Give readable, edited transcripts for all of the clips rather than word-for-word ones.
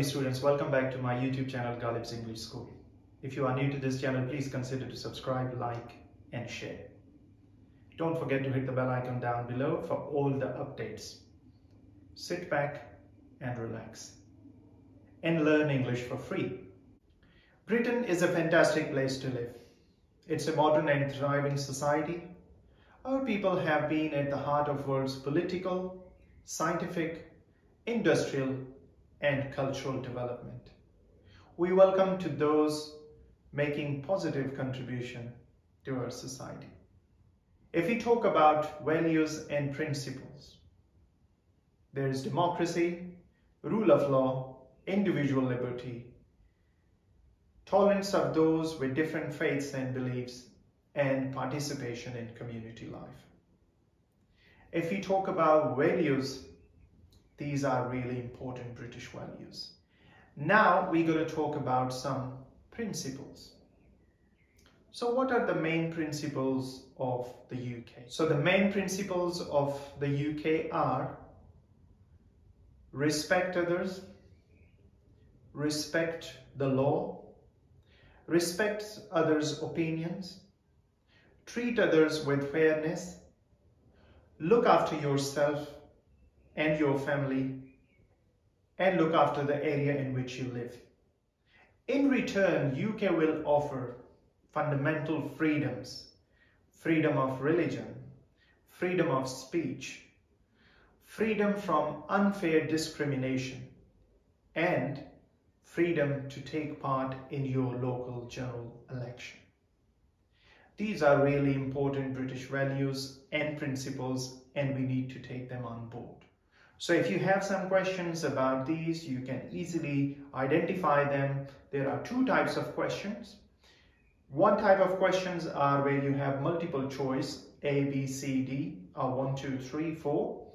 lovely students, welcome back to my YouTube channel Ghalib's English School. If you are new to this channel, please consider to subscribe, like and share. Don't forget to hit the bell icon down below for all the updates. Sit back and relax and learn English for free. Britain is a fantastic place to live. It's a modern and thriving society. Our people have been at the heart of world's political, scientific, industrial and cultural development. We welcome to those making positive contribution to our society. If we talk about values and principles, there is democracy, rule of law, individual liberty, tolerance of those with different faiths and beliefs, and participation in community life. If we talk about values, these are really important British values. Now we're going to talk about some principles. So what are the main principles of the UK? So the main principles of the UK are respect others, respect the law, respect others' opinions, treat others with fairness, look after yourself and your family, and look after the area in which you live. In return, UK will offer fundamental freedoms: freedom of religion, freedom of speech, freedom from unfair discrimination, and freedom to take part in your local general election. These are really important British values and principles, and we need to take them on board. So if you have some questions about these, you can easily identify them. There are two types of questions. One type of questions are where you have multiple choice, A, B, C, D, or 1, 2, 3, 4.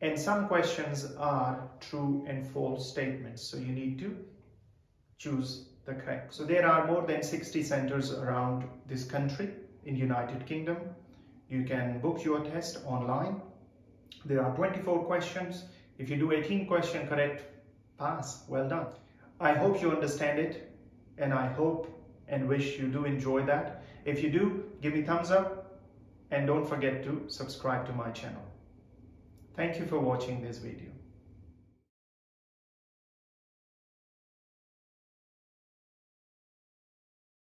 And some questions are true and false statements. So you need to choose the correct. So there are more than 60 centers around this country in United Kingdom. You can book your test online. There are 24 questions. If you do 18 questions correct, pass. Well done. I hope you understand it, and I hope and wish you do enjoy that. If you do, give me thumbs up and don't forget to subscribe to my channel. Thank you for watching this video.